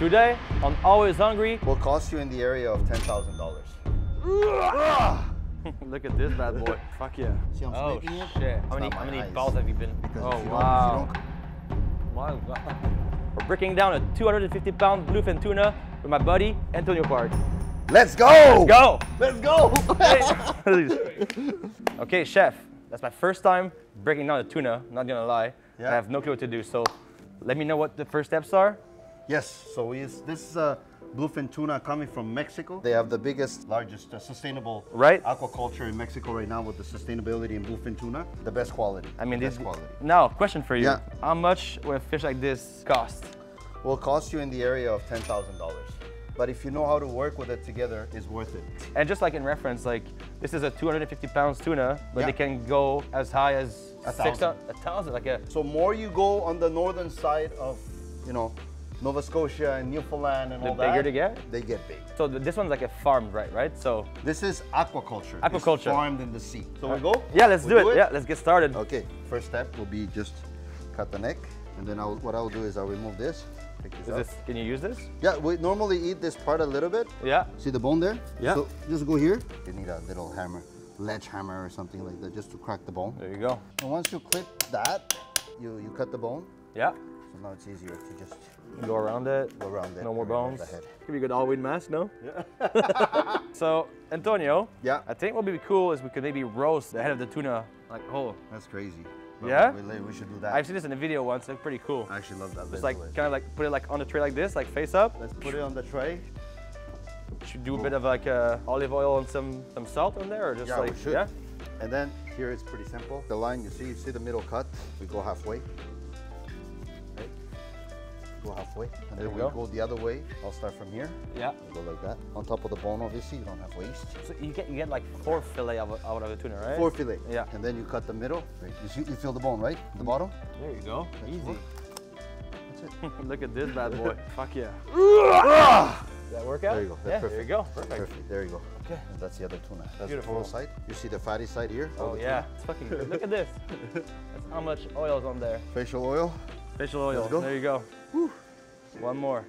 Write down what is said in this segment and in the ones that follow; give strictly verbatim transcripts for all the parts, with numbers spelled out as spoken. Today on Always Hungry will cost you in the area of ten thousand dollars. Look at this bad boy. Fuck yeah. See, I'm oh, shit. It? How many, how many balls have you been? Because oh, you wow. My God. We're breaking down a two hundred fifty pound bluefin tuna with my buddy, Antonio Park. Let's go! Let's go! Let's go! Okay, chef. That's my first time breaking down a tuna, not gonna lie. Yeah. I have no clue what to do, so let me know what the first steps are. Yes, so is this uh, bluefin tuna coming from Mexico. They have the biggest, largest uh, sustainable right? aquaculture in Mexico right now with the sustainability in bluefin tuna. The best quality. I mean, the best quality. Now, question for you. Yeah. How much will a fish like this cost? Will cost you in the area of ten thousand dollars. But if you know how to work with it together, it's worth it. And just like in reference, like this is a two hundred fifty pounds tuna, but yeah. they can go as high as a thousand. A thousand like a... So more you go on the northern side of, you know, Nova Scotia and Newfoundland and the all that. The bigger they get? They get big. So this one's like a farmed, right? Right? So this is aquaculture. Aquaculture. It's farmed in the sea. So right. we we'll go? Yeah, let's we'll do, do it. it. Yeah, let's get started. Okay, first step will be just cut the neck. And then I'll, what I'll do is I'll remove this. Pick this is up. This, can you use this? Yeah, we normally eat this part a little bit. Yeah. See the bone there? Yeah. So just go here. You need a little hammer, ledge hammer or something like that just to crack the bone. There you go. And once you clip that, you, you cut the bone. Yeah. So now it's easier to just go around it. Go around it. No more bones. Could be a good all-weed mask, no? Yeah. So, Antonio. Yeah. I think what would be cool is we could maybe roast the head of the tuna like whole. That's crazy. But yeah? We, we should do that. I've seen this in a video once. It's pretty cool. I actually love that video. It's like, kind of like, put it like on the tray like this, like face up. Let's put it on the tray. Should do a bit of like uh, olive oil and some, some salt on there or just yeah, like, we should. Yeah? And then here it's pretty simple. The line you see, you see the middle cut. We go halfway. Go halfway, and there then we go. go the other way. I'll start from here. Yeah. We'll go like that. On top of the bone, obviously, you don't have waste. So you get you get like four fillet out of, out of the tuna, right? Four fillet. Yeah. And then you cut the middle. Right. You see, you feel the bone, right? The bottom. There you go. That's easy. Cool. That's it. Look at this bad boy. Fuck yeah. Did that work out? There you go. That's yeah, perfect. There you go. Perfect. Perfect. There you go. Okay. And that's the other tuna. That's Beautiful. the toro side. You see the fatty side here? Oh yeah. Tuna. It's fucking good. Look at this. That's how much oil's on there. Facial oil. Facial oil. There you go. Whew. One more.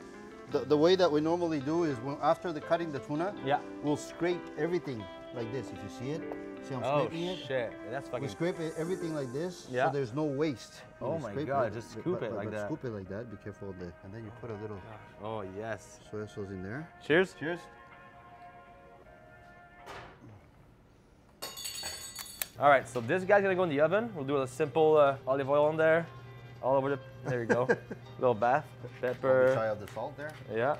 The, the way that we normally do is when, after the cutting the tuna, yeah. we'll scrape everything like this. If you see it, see I'm oh, scraping it? Oh shit, that's fucking... We scrape it, everything like this, yeah. so there's no waste. Oh my God, it, just scoop but, it like but, but that. Scoop it like that, be careful of that. And then you put a little... Oh yes. Soy sauce in there. Cheers. Cheers. All right, so this guy's gonna go in the oven. We'll do a simple uh, olive oil on there. All over the, there you go. Little bath, pepper. Try out the salt there. Yeah.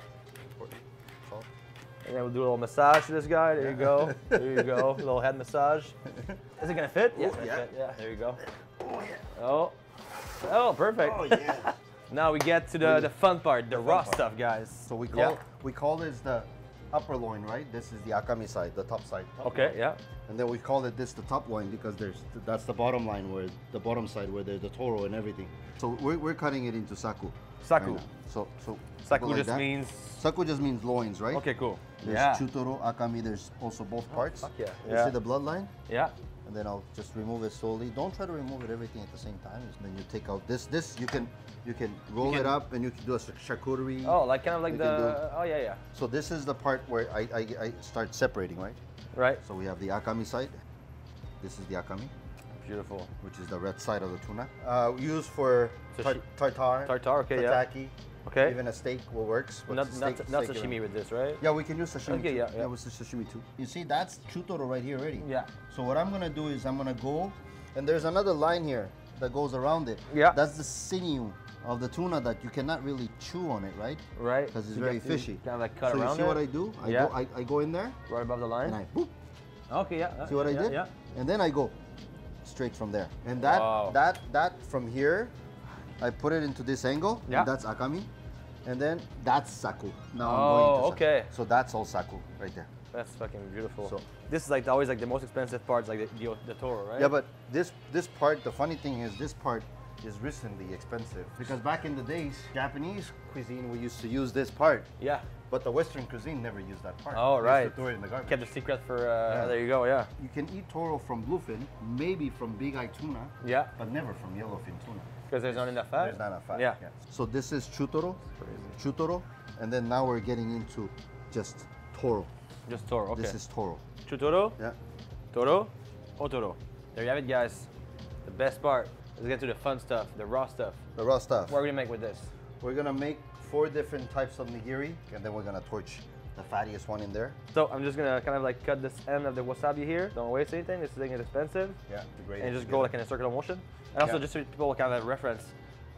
Salt. And then we'll do a little massage to this guy. There yeah. you go. There you go. A little head massage. Is it gonna fit? Ooh, yeah, it's gonna yeah. fit. Yeah. There you go. Oh yeah. Oh. Oh, perfect. Oh yeah. Now we get to the, the fun part, the, the raw part. stuff, guys. So we call yeah. we call this the upper loin, right? This is the akami side, the top side. Top okay, loin. yeah. And then we call it this the top loin because there's that's the bottom line where the bottom side where there's the toro and everything. So we're, we're cutting it into saku. Saku. Right so so saku like just that. means saku just means loins, right? Okay, cool. There's yeah. chutoro, akami. There's also both parts. Oh, fuck yeah. You yeah. see the bloodline? Yeah. And then I'll just remove it slowly. Don't try to remove it everything at the same time. And then you take out this. This you can you can roll you can, it up and you can do a shakuri. Oh, like kind of like you the oh yeah yeah. So this is the part where I, I I start separating, right? Right. So we have the akami side. This is the akami. Beautiful. Which is the red side of the tuna. Uh, used for tar tartar. Tartar. Okay. Tataki. Yeah. Okay. Even a steak will works. But not steak, not, not sashimi around. with this, right? Yeah, we can use sashimi. Okay. Too. Yeah. Yeah. yeah with the sashimi too. You see, that's chutoro right here already. Yeah. So what I'm gonna do is I'm gonna go, and there's another line here that goes around it. Yeah. That's the sinew of the tuna that you cannot really chew on it, right? Right. Because it's you very fishy. Kind of like cut so around So you see it? what I do? I, yeah. go, I, I go in there. Right above the line? And I boop. Okay, yeah. See what yeah, I did? Yeah. And then I go straight from there. And that, wow. that, that from here, I put it into this angle. Yeah. And that's akami. And then that's saku. Now oh, I'm going to saku. okay. So that's all saku right there. That's fucking beautiful. So, this is like always like the most expensive part, like the, the, the toro, right? Yeah, but this, this part, the funny thing is this part, is recently expensive because back in the days, Japanese cuisine we used to use this part. Yeah. But the Western cuisine never used that part. Oh right. They threw it in the garbage. Kept the secret for. Uh, yeah. There you go. Yeah. You can eat toro from bluefin, maybe from big eye tuna. Yeah. But never from yellowfin tuna. Because there's not enough fat. There's not enough fat. Yeah. yeah. So this is chutoro. Chutoro. And then now we're getting into just toro. Just toro, okay. This is toro. Chutoro, yeah. Toro, otoro. There you have it, guys. The best part. Let's get to the fun stuff, the raw stuff. The raw stuff. What are we gonna make with this? We're gonna make four different types of nigiri, and then we're gonna torch the fattiest one in there. So I'm just gonna kind of like cut this end of the wasabi here. Don't waste anything, this thing is expensive. Yeah, great. And just go like in a circular motion. And also yeah. just so people kind of reference,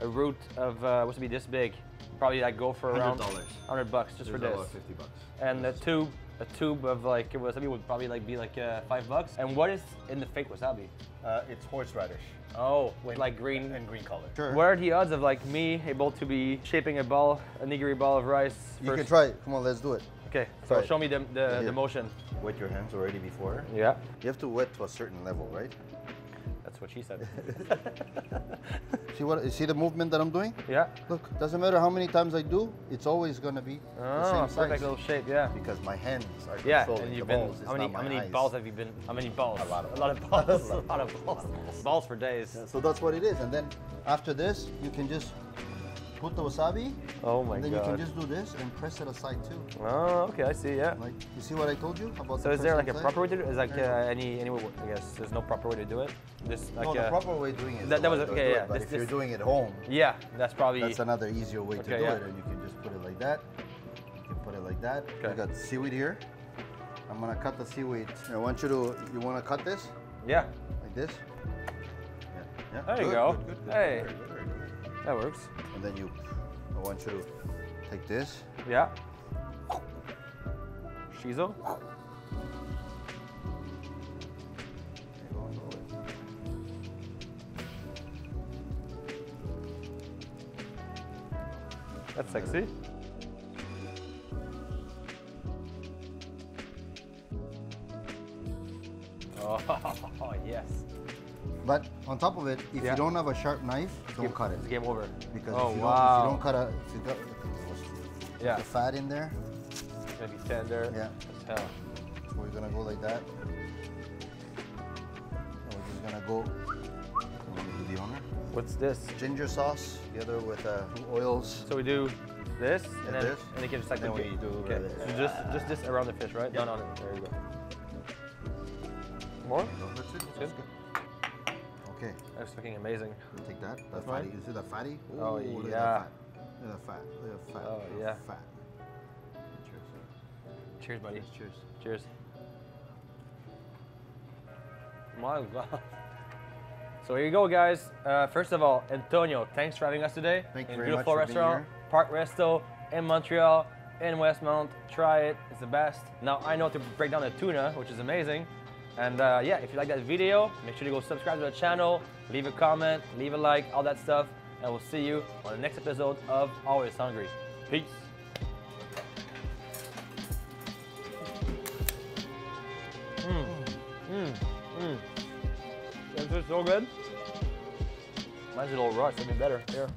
a root of uh, wasabi this big, probably like go for around one hundred dollars, one hundred bucks just for this. fifty bucks. And yes. a tube, a tube of like wasabi would probably like be like uh, five bucks. And what is in the fake wasabi? Uh, it's horseradish. Oh, with and, like green and green color. Sure. What are the odds of like me able to be shaping a ball, a nigiri ball of rice? First? You can try it. Come on, let's do it. Okay. So show me the the, yeah. the motion. Wet your hands already before. Yeah. You have to wet to a certain level, right? That's what she said. See what? See the movement that I'm doing? Yeah. Look, doesn't matter how many times I do, it's always gonna be oh, the same size. Perfect little shape, yeah. Because my hands are controlling yeah, and you've the been, balls. How many, how many eyes. balls have you been? How many balls? A lot of balls. A lot of balls. a lot of balls. Balls for days. Yeah, so that's what it is. And then after this, you can just put the wasabi. Oh my god. And then god. you can just do this and press it aside too. Oh, okay, I see, yeah. Like, you see what I told you about so the So is there like a proper way to do it? Is like uh, any, any way, I guess there's no proper way to do it? This, like, no, the uh, proper way of doing it is that, that was, okay, yeah, it, but this, if this, you're doing it at home. Yeah, that's probably. That's another easier way okay, to do yeah. it. And you can just put it like that. You can put it like that. Okay. We got seaweed here. I'm gonna cut the seaweed. I want you to, you wanna cut this? Yeah. Like this? Yeah. yeah. There good, you go. Good, good, good. Hey. Very good, very good. That works. And then you, I want you to take this. Yeah. Shiso. That's sexy. Oh, yes. But on top of it, if yeah. you don't have a sharp knife, don't game, cut it. It's game over. Because oh, if, you wow. don't, if you don't cut a, if you got if yeah. the fat in there, it's gonna be tender. Yeah. That's hell. So we're gonna go like that. And we're just gonna go. Do the honor. What's this? Ginger sauce, together with uh, oils. So we do this, and, and then this, and it gives like and the. Then we do okay. this. So just just this around the fish, right? Yeah. No, no, no. There you go. More? No, that's it. That's good. Okay. That's fucking amazing. You take that. That fatty. You see that fatty? Ooh, oh yeah. Look at that fat. Look at that fat. Look at that fat. Oh look yeah. Fat. Cheers. Cheers, buddy. Cheers. Cheers. My God. So here you go, guys. Uh, first of all, Antonio, thanks for having us today. Thank you very much for being here. Beautiful restaurant, Park Resto in Montreal, in Westmount. Try it. It's the best. Now I know to break down the tuna, which is amazing. And uh, yeah, if you like that video, make sure to go subscribe to the channel, leave a comment, leave a like, all that stuff, and we'll see you on the next episode of Always Hungry. Peace. Mmm, mmm, mmm. This is so good. Mine's a little rust, it'd be better. Here.